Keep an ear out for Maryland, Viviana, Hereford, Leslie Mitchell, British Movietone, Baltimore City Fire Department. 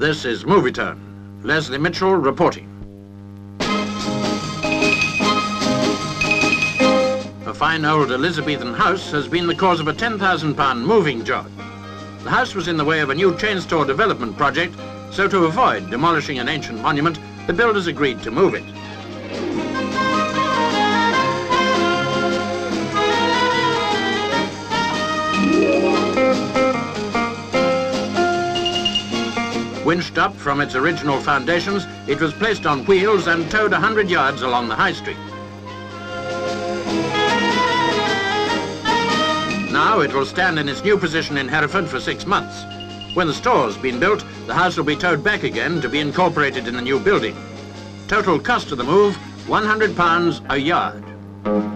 This is Movietone. Leslie Mitchell reporting. A fine old Elizabethan house has been the cause of a £10,000 moving job. The house was in the way of a new chain store development project, so to avoid demolishing an ancient monument, the builders agreed to move it. Winched up from its original foundations, it was placed on wheels and towed 100 yards along the high street. Now it will stand in its new position in Hereford for 6 months. When the store's been built, the house will be towed back again to be incorporated in the new building. Total cost of the move, £100 a yard.